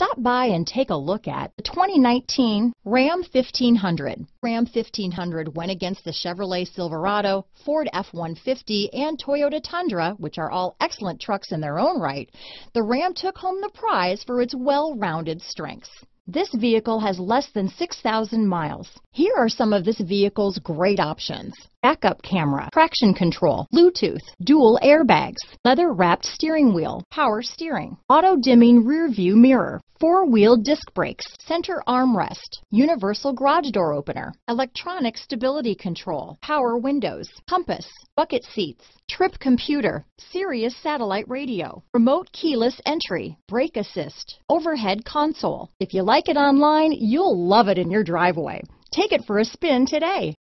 Stop by and take a look at the 2019 Ram 1500. Ram 1500 went against the Chevrolet Silverado, Ford F-150, and Toyota Tundra, which are all excellent trucks in their own right. The Ram took home the prize for its well-rounded strengths. This vehicle has less than 6,000 miles. Here are some of this vehicle's great options: backup camera, traction control, Bluetooth, dual airbags, leather-wrapped steering wheel, power steering, auto-dimming rear-view mirror, four-wheel disc brakes, center armrest, universal garage door opener, electronic stability control, power windows, compass, bucket seats, trip computer, Sirius satellite radio, remote keyless entry, brake assist, overhead console. If you like it online, you'll love it in your driveway. Take it for a spin today.